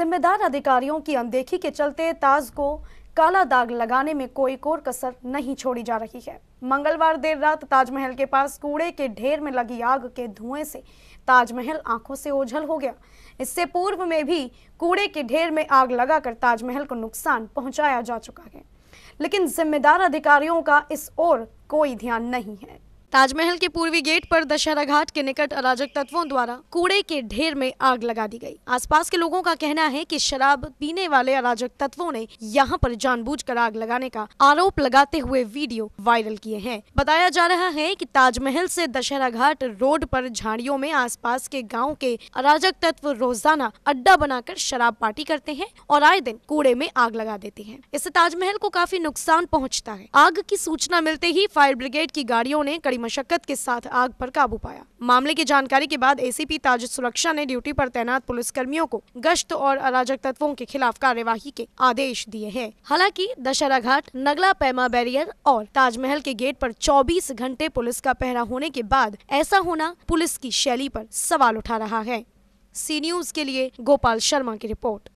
जिम्मेदार अधिकारियों की अनदेखी के चलते ताज को काला दाग लगाने में कोई कोर कसर नहीं छोड़ी जा रही है। मंगलवार देर रात ताजमहल के पास कूड़े के ढेर में लगी आग के धुएं से ताजमहल आंखों से ओझल हो गया। इससे पूर्व में भी कूड़े के ढेर में आग लगाकर ताजमहल को नुकसान पहुंचाया जा चुका है, लेकिन जिम्मेदार अधिकारियों का इस ओर कोई ध्यान नहीं है। ताजमहल के पूर्वी गेट पर दशहरा घाट के निकट अराजक तत्वों द्वारा कूड़े के ढेर में आग लगा दी गई। आसपास के लोगों का कहना है कि शराब पीने वाले अराजक तत्वों ने यहां पर जानबूझकर आग लगाने का आरोप लगाते हुए वीडियो वायरल किए हैं। बताया जा रहा है कि ताजमहल से दशहरा घाट रोड पर झाड़ियों में आसपास के गाँव के अराजक तत्व रोजाना अड्डा बनाकर शराब पार्टी करते हैं और आए दिन कूड़े में आग लगा देते हैं। इससे ताजमहल को काफी नुकसान पहुँचता है। आग की सूचना मिलते ही फायर ब्रिगेड की गाड़ियों ने मशक्कत के साथ आग पर काबू पाया। मामले की जानकारी के बाद एसीपी ताज सुरक्षा ने ड्यूटी पर तैनात पुलिस कर्मियों को गश्त और अराजक तत्वों के खिलाफ कार्यवाही के आदेश दिए हैं। हालांकि दशहरा घाट, नगला पैमा बैरियर और ताजमहल के गेट पर 24 घंटे पुलिस का पहरा होने के बाद ऐसा होना पुलिस की शैली पर सवाल उठा रहा है। सी न्यूज़ के लिए गोपाल शर्मा की रिपोर्ट।